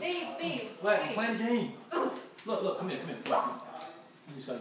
Babe. Play the game. Look, come here. What do you say?